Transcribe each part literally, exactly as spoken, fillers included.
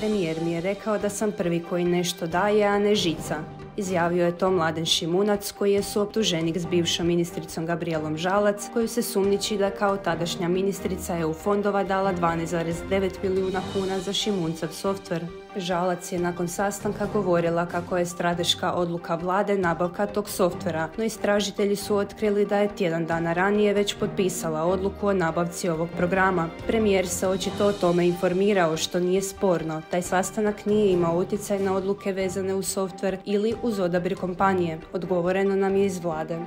Premijer mi je rekao da sam prvi koji nešto daje, a ne žica. Izjavio je to Mladen Šimunac, koji je suoptuženik s bivšom ministricom Gabrijelom Žalac, koju se sumnjiči da kao tadašnja ministrica E U fondova dala dvanaest zarez devet milijuna kuna za Šimuncev softver. Žalac je nakon sastanka govorila kako je strateška odluka vlade nabavka tog softvera, no istražitelji su otkrili da je tjedan dana ranije već potpisala odluku o nabavci ovog programa. Premijer se očito o tome informirao, što nije sporno. Taj sastanak nije imao utjecaj na odluke vezane u softver ili uz odabir kompanije, odgovoreno nam je iz vlade.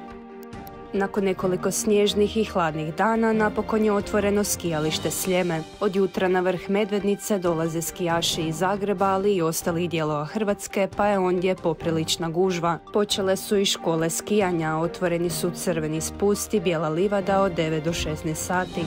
Nakon nekoliko snježnih i hladnih dana napokon je otvoreno skijalište Sljeme. Od jutra na vrh Medvednice dolaze skijaši iz Zagreba, ali i ostalih dijelova Hrvatske, pa je ondje poprilična gužva. Počele su i škole skijanja, otvoreni su crveni spust i bijela livada od devet do šesnaest sati.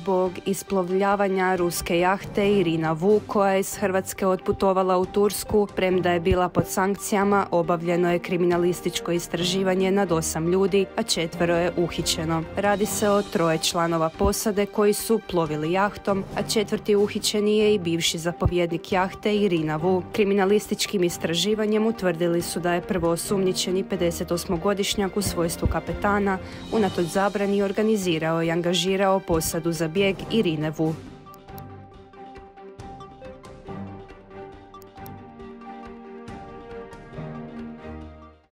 Zbog isplovljavanja ruske jahte Irina Vu, koja je iz Hrvatske otputovala u Tursku, premda je bila pod sankcijama, obavljeno je kriminalističko istraživanje nad osam ljudi, a četvero je uhićeno. Radi se o troje članova posade koji su plovili jahtom, a četvrti uhićeni je i bivši zapovjednik jahte Irina Vu. Kriminalističkim istraživanjem utvrdili su da je prvo osumnjičeni pedeset osmogodišnjak u svojstvu kapetana unatoč zabrani organizirao i angažirao posadu za bijeg Irine Vu.